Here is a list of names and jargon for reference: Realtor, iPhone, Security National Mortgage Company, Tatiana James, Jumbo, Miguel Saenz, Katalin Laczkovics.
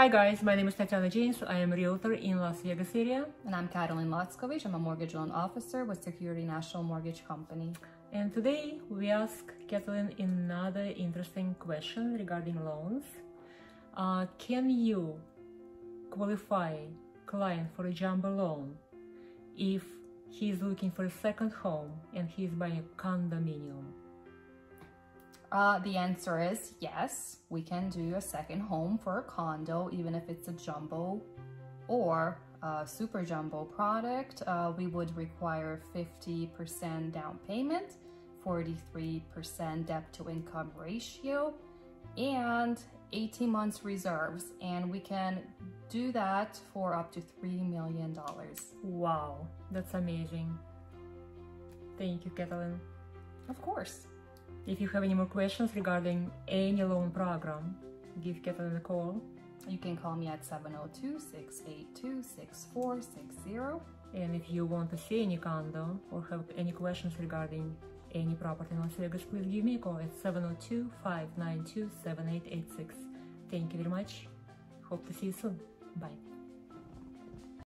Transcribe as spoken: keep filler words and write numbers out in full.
Hi guys, my name is Tatiana James. I am a realtor in Las Vegas area. And I'm Katalin Laczkovics. I'm a mortgage loan officer with Security National Mortgage Company. And today we ask Katalin another interesting question regarding loans. Uh, can you qualify client for a jumbo loan if he is looking for a second home and he is buying a condominium? Uh, the answer is yes, we can do a second home for a condo, even if it's a jumbo or a super jumbo product. Uh, we would require fifty percent down payment, forty-three percent debt to income ratio, and eighteen months reserves. And we can do that for up to three million dollars. Wow, that's amazing. Thank you, Katalin. Of course. If you have any more questions regarding any loan program, give Katalin a call. You can call me at seven oh two, six eight two, six four six zero. And if you want to see any condo or have any questions regarding any property in Las Vegas, please give me a call at seven oh two, five nine two, seven eight eight six. Thank you very much. Hope to see you soon. Bye.